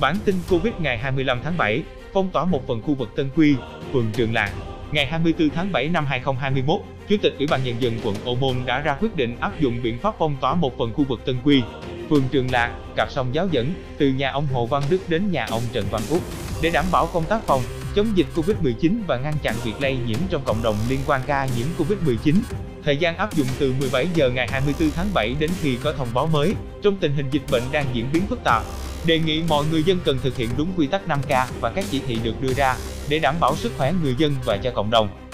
Bản tin Covid ngày 25 tháng 7, phong tỏa một phần khu vực Tân Quy, phường Trường Lạc. Ngày 24 tháng 7 năm 2021, Chủ tịch Ủy ban Nhân dân quận Ô Môn đã ra quyết định áp dụng biện pháp phong tỏa một phần khu vực Tân Quy, phường Trường Lạc, cặp sông Giáo Dẫn, từ nhà ông Hồ Văn Đức đến nhà ông Trần Văn Úc, để đảm bảo công tác phòng, chống dịch Covid-19 và ngăn chặn việc lây nhiễm trong cộng đồng liên quan ca nhiễm Covid-19. Thời gian áp dụng từ 17 giờ ngày 24 tháng 7 đến khi có thông báo mới. Trong tình hình dịch bệnh đang diễn biến phức tạp, đề nghị mọi người dân cần thực hiện đúng quy tắc 5K và các chỉ thị được đưa ra để đảm bảo sức khỏe người dân và cho cộng đồng.